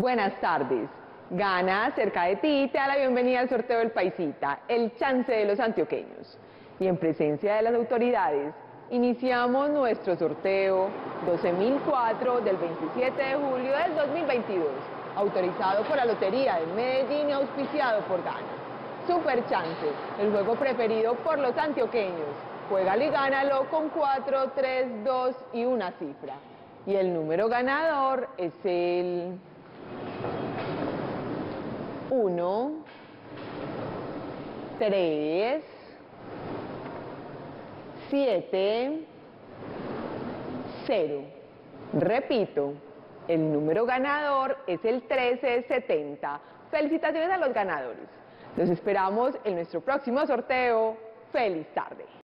Buenas tardes. Gana, cerca de ti, te da la bienvenida al sorteo del Paisita, el chance de los antioqueños. Y en presencia de las autoridades, iniciamos nuestro sorteo 12004 del 27 de julio del 2022, autorizado por la Lotería de Medellín y auspiciado por Gana. SUPERCHANCE, el juego preferido por los antioqueños. Juégalo y gánalo con 4, 3, 2 y una cifra. Y el número ganador es el 1, 3, 7, 0. Repito, el número ganador es el 1370. Felicitaciones a los ganadores. Los esperamos en nuestro próximo sorteo. ¡Feliz tarde!